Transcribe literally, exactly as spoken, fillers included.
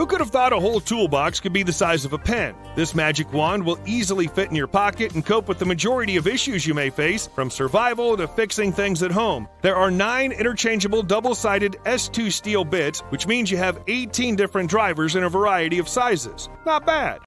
Who could have thought a whole toolbox could be the size of a pen? This magic wand will easily fit in your pocket and cope with the majority of issues you may face, from survival to fixing things at home. There are nine interchangeable double-sided S two steel bits, which means you have eighteen different drivers in a variety of sizes. Not bad.